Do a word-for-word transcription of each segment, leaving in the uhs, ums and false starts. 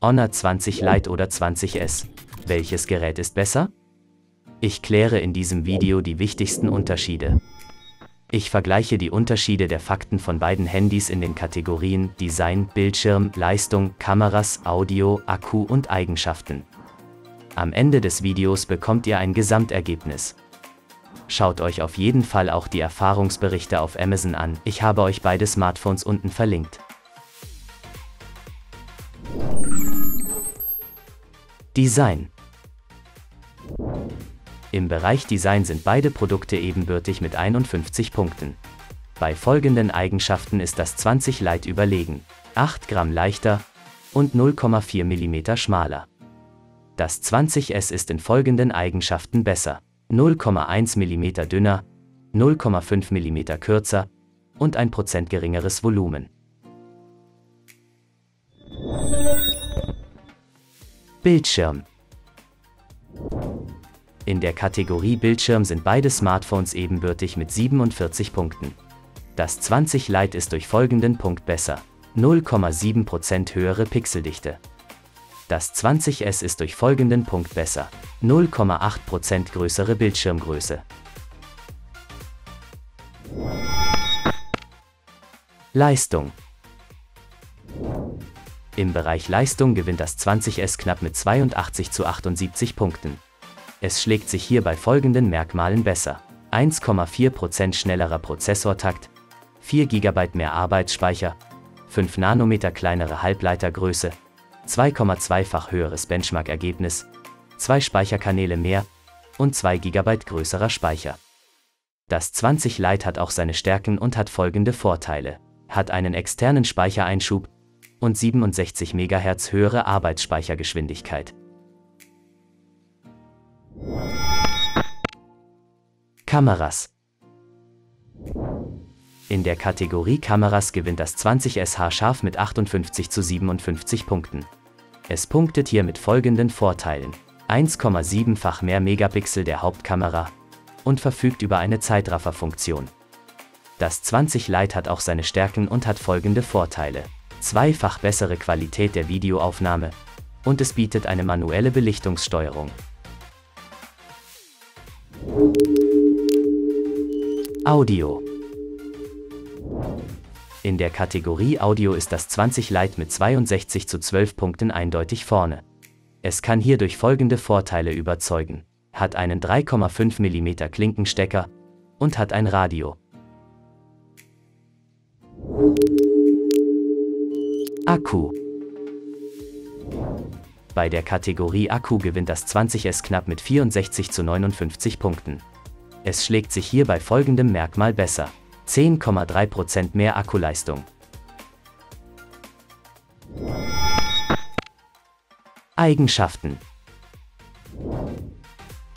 Honor zwanzig Lite oder zwanzig S. Welches Gerät ist besser? Ich kläre in diesem Video die wichtigsten Unterschiede. Ich vergleiche die Unterschiede der Fakten von beiden Handys in den Kategorien Design, Bildschirm, Leistung, Kameras, Audio, Akku und Eigenschaften. Am Ende des Videos bekommt ihr ein Gesamtergebnis. Schaut euch auf jeden Fall auch die Erfahrungsberichte auf Amazon an, ich habe euch beide Smartphones unten verlinkt. Design. Im Bereich Design sind beide Produkte ebenbürtig mit einundfünfzig Punkten. Bei folgenden Eigenschaften ist das zwanzig Lite überlegen: acht Gramm leichter und null Komma vier Millimeter schmaler. Das zwanzig S ist in folgenden Eigenschaften besser: null Komma eins Millimeter dünner, null Komma fünf Millimeter kürzer und ein Prozent geringeres Volumen. Bildschirm. In der Kategorie Bildschirm sind beide Smartphones ebenbürtig mit siebenundvierzig Punkten. Das zwanzig Lite ist durch folgenden Punkt besser: null Komma sieben Prozent höhere Pixeldichte. Das zwanzig S ist durch folgenden Punkt besser: null Komma acht Prozent größere Bildschirmgröße. Leistung. Im Bereich Leistung gewinnt das zwanzig S knapp mit zweiundachtzig zu achtundsiebzig Punkten. Es schlägt sich hier bei folgenden Merkmalen besser: eins Komma vier Prozent schnellerer Prozessortakt, vier Gigabyte mehr Arbeitsspeicher, fünf Nanometer kleinere Halbleitergröße, zwei Komma zweifach höheres Benchmark-Ergebnis, zwei Speicherkanäle mehr und zwei Gigabyte größerer Speicher. Das zwanzig Lite hat auch seine Stärken und hat folgende Vorteile: hat einen externen Speichereinschub und siebenundsechzig Megahertz höhere Arbeitsspeichergeschwindigkeit. Kameras. In der Kategorie Kameras gewinnt das zwanzig S haarscharf mit achtundfünfzig zu siebenundfünfzig Punkten. Es punktet hier mit folgenden Vorteilen: eins Komma siebenfach mehr Megapixel der Hauptkamera und verfügt über eine Zeitrafferfunktion. Das zwanzig Lite hat auch seine Stärken und hat folgende Vorteile: zweifach bessere Qualität der Videoaufnahme und es bietet eine manuelle Belichtungssteuerung. Audio. In der Kategorie Audio ist das zwanzig Lite mit zweiundsechzig zu zwölf Punkten eindeutig vorne. Es kann hier durch folgende Vorteile überzeugen: hat einen drei Komma fünf Millimeter Klinkenstecker und hat ein Radio. Akku. Bei der Kategorie Akku gewinnt das zwanzig S knapp mit vierundsechzig zu neunundfünfzig Punkten. Es schlägt sich hier bei folgendem Merkmal besser: zehn Komma drei Prozent mehr Akkuleistung. Eigenschaften.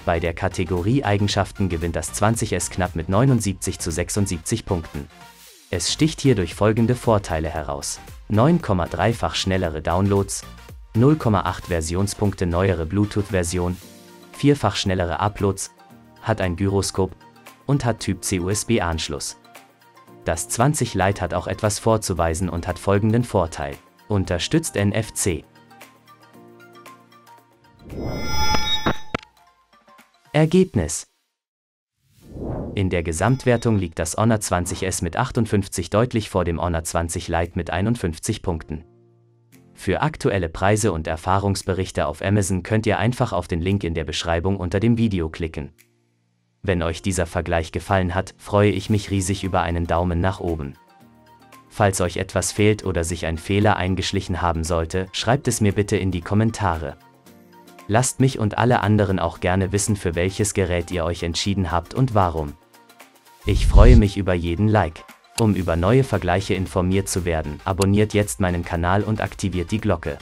Bei der Kategorie Eigenschaften gewinnt das zwanzig S knapp mit neunundsiebzig zu sechsundsiebzig Punkten. Es sticht hier durch folgende Vorteile heraus: neun Komma dreifach schnellere Downloads, null Komma acht Versionspunkte neuere Bluetooth-Version, vierfach schnellere Uploads, hat ein Gyroskop und hat Typ-C U S B-Anschluss. Das zwanzig Lite hat auch etwas vorzuweisen und hat folgenden Vorteil: unterstützt N F C. Ergebnis. In der Gesamtwertung liegt das Honor zwanzig S mit achtundfünfzig deutlich vor dem Honor zwanzig Lite mit einundfünfzig Punkten. Für aktuelle Preise und Erfahrungsberichte auf Amazon könnt ihr einfach auf den Link in der Beschreibung unter dem Video klicken. Wenn euch dieser Vergleich gefallen hat, freue ich mich riesig über einen Daumen nach oben. Falls euch etwas fehlt oder sich ein Fehler eingeschlichen haben sollte, schreibt es mir bitte in die Kommentare. Lasst mich und alle anderen auch gerne wissen, für welches Gerät ihr euch entschieden habt und warum. Ich freue mich über jeden Like. Um über neue Vergleiche informiert zu werden, abonniert jetzt meinen Kanal und aktiviert die Glocke.